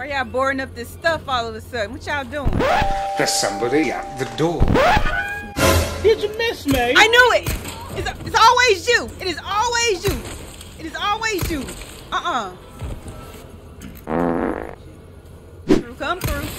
Why y'all boarding up this stuff all of a sudden? What y'all doing? There's somebody at the door. Did you miss me? I knew it! It's always you! It is always you! It is always you! Come through.